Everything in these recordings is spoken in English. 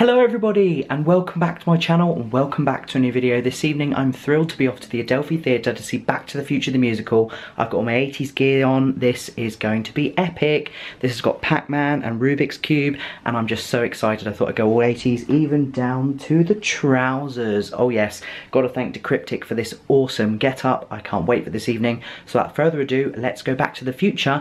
Hello everybody and welcome back to my channel and welcome back to a new video. This evening I'm thrilled to be off to the Adelphi Theatre to see Back to the Future the musical. I've got all my 80s gear on, this is going to be epic. This has got Pac-Man and Rubik's Cube and I'm just so excited. I thought I'd go all 80s, even down to the trousers. Oh yes, gotta thank Decryptic for this awesome get up. I can't wait for this evening. So without further ado, let's go back to the future.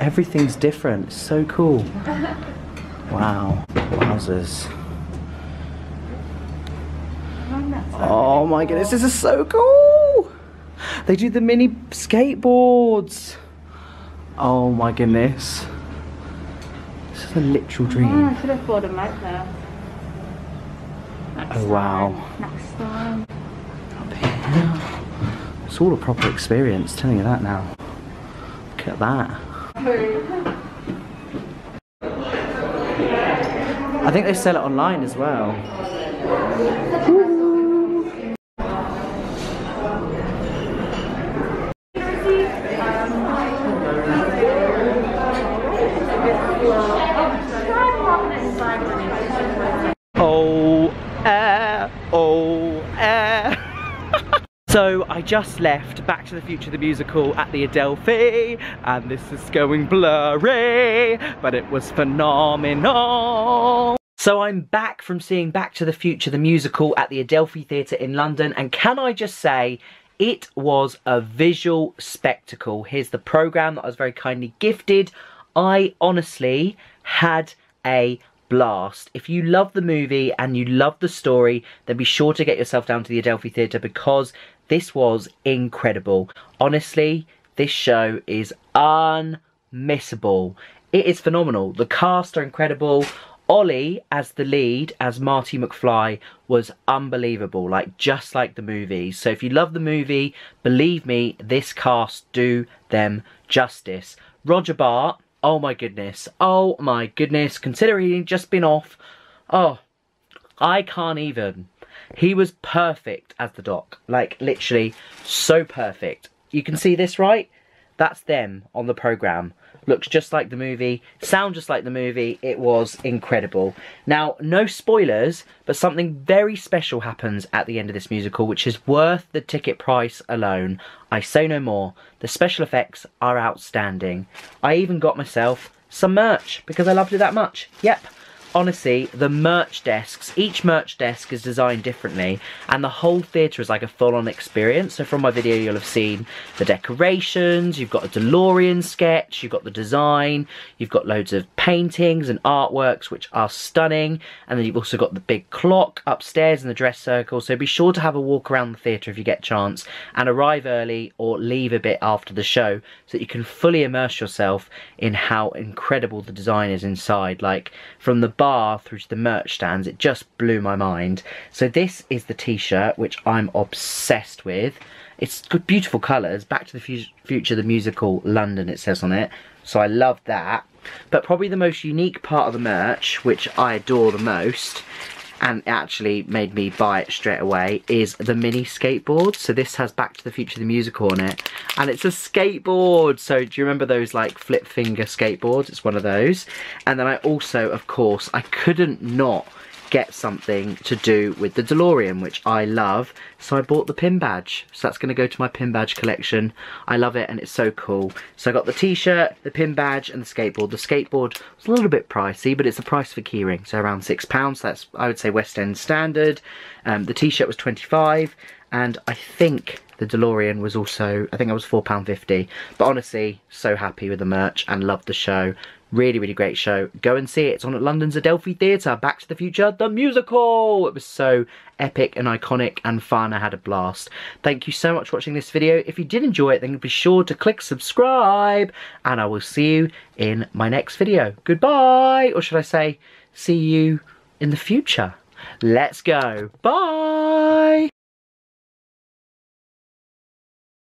Everything's different, it's so cool. Wow, wowzers. Oh my goodness, this is so cool! They do the mini skateboards! Oh my goodness. This is a literal dream. I could afford a mic there. Oh wow. Next time. Up here. It's all a proper experience, telling you that now. Look at that. I think they sell it online as well. Ooh. So I just left Back to the Future the musical at the Adelphi, and this is going blurry, but it was phenomenal. So I'm back from seeing Back to the Future the musical at the Adelphi Theatre in London, and can I just say, it was a visual spectacle. Here's the programme that I was very kindly gifted. I honestly had a blast. If you love the movie and you love the story, then be sure to get yourself down to the Adelphi Theatre, because this was incredible. Honestly, this show is unmissable. It is phenomenal. The cast are incredible. Ollie, as the lead, as Marty McFly, was unbelievable, like just like the movie. So if you love the movie, believe me, this cast do them justice. Roger Bart, oh my goodness, oh my goodness, considering he'd just been off, oh, I can't even. He was perfect as the Doc, like literally so perfect. You can see this, right? That's them on the programme. Looks just like the movie, sound just like the movie. It was incredible. Now, no spoilers, but something very special happens at the end of this musical, which is worth the ticket price alone. I say no more. The special effects are outstanding. I even got myself some merch because I loved it that much. Yep. Honestly, the merch desks, each merch desk is designed differently, and the whole theatre is like a full-on experience. So from my video you'll have seen the decorations, you've got a DeLorean sketch, you've got the design, you've got loads of paintings and artworks which are stunning, and then you've also got the big clock upstairs in the dress circle. So be sure to have a walk around the theatre if you get a chance, and arrive early or leave a bit after the show so that you can fully immerse yourself in how incredible the design is inside, like from the bar through to the merch stands. It just blew my mind. So this is the t-shirt, which I'm obsessed with. It's got beautiful colours, Back to the Future the musical London, it says on it, so I love that. But probably the most unique part of the merch, which I adore the most and actually made me buy it straight away, is the mini skateboard. So this has Back to the Future the musical on it, and it's a skateboard. So do you remember those like flip finger skateboards? It's one of those. And then I also, of course, I couldn't not get something to do with the DeLorean, which I love, so I bought the pin badge. So that's going to go to my pin badge collection. I love it and it's so cool. So I got the t-shirt, the pin badge and the skateboard. The skateboard was a little bit pricey, but it's the price for keyring, so around £6. That's, I would say, West End standard. The t-shirt was £25, and I think the DeLorean was also, I think I was £4.50. But honestly, so happy with the merch and loved the show. Really, really great show. Go and see it. It's on at London's Adelphi Theatre, Back to the Future the musical. It was so epic and iconic and fun. I had a blast. Thank you so much for watching this video. If you did enjoy it, then be sure to click subscribe, and I will see you in my next video. Goodbye, or should I say, see you in the future. Let's go. Bye.